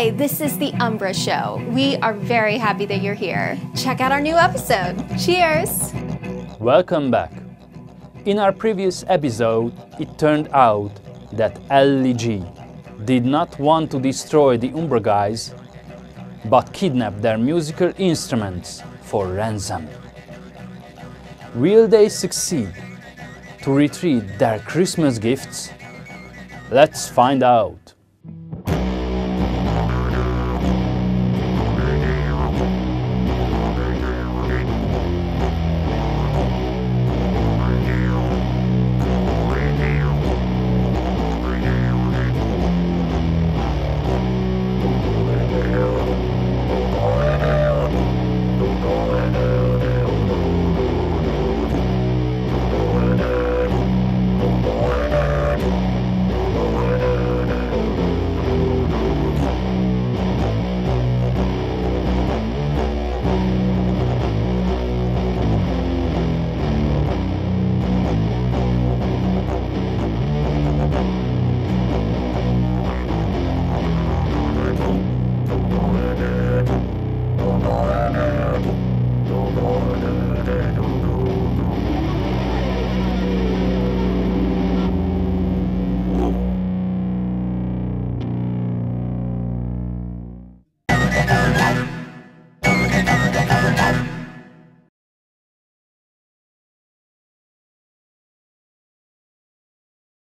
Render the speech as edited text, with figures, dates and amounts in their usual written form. Hi, this is the Umbra Show. We are very happy that you're here. Check out our new episode. Cheers! Welcome back. In our previous episode, it turned out that AlliG did not want to destroy the Umbra Guys, but kidnap their musical instruments for ransom. Will they succeed to retrieve their Christmas gifts? Let's find out.